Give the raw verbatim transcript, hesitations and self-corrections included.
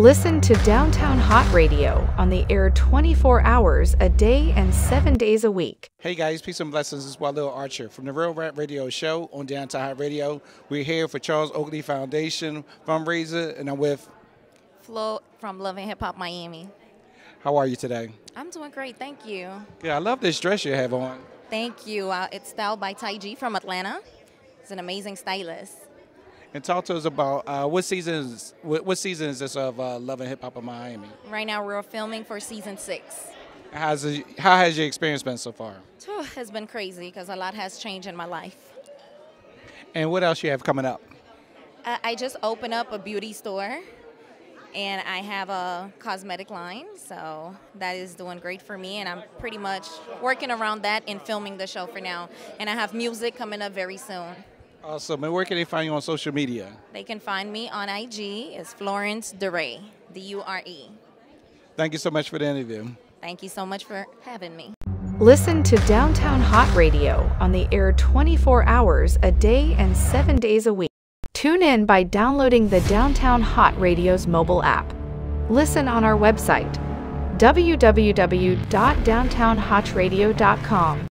Listen to Downtown Hot Radio on the air twenty-four hours a day and seven days a week. Hey guys, peace and blessings. It's Walil Archer from The Real RAPP Radio Show on Downtown Hot Radio. We're here for Charles Oakley Foundation fundraiser, and I'm with Flo from Love and Hip Hop Miami. How are you today? I'm doing great, thank you. Yeah, I love this dress you have on. Thank you. Uh, it's styled by Tai G from Atlanta. He's an amazing stylist. And talk to us about uh, what season is what, what season is this of uh, Love and Hip Hop of Miami? Right now, we're filming for season six. How's it, how has your experience been so far? It has been crazy because a lot has changed in my life. And what else you have coming up? Uh, I just opened up a beauty store, and I have a cosmetic line, so that is doing great for me. And I'm pretty much working around that and filming the show for now. And I have music coming up very soon. Awesome. And where can they find you on social media? They can find me on I G. It's Florence Duray, D U R E. Thank you so much for the interview. Thank you so much for having me. Listen to Downtown Hot Radio on the air twenty-four hours a day and seven days a week. Tune in by downloading the Downtown Hot Radio's mobile app. Listen on our website, w w w dot downtown hot radio dot com.